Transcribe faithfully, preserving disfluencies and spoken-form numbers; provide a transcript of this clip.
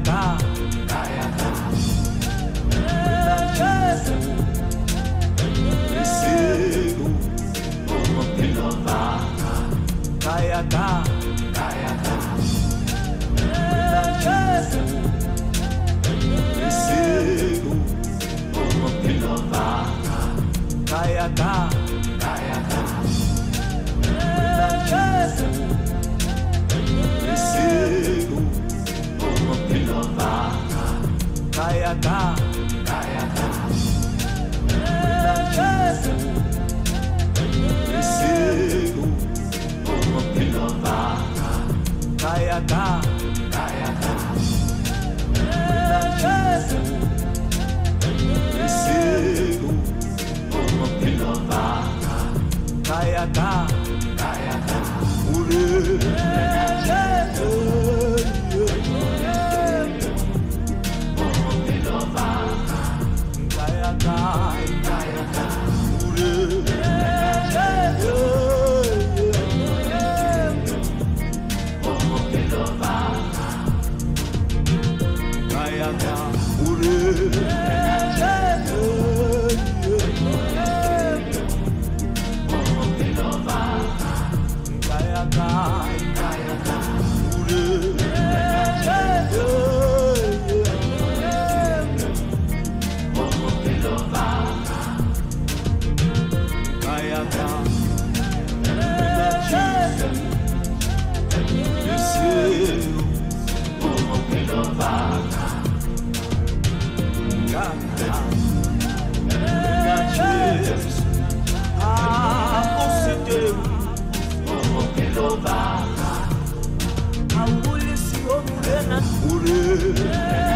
Kayaka, Kayaka, Kayaka, Kayaka, Kayaka, eu sigo como pilota. Kayaka, Kayaka, eu sigo como pilota. Kayaka, Kayaka, ure. Ure,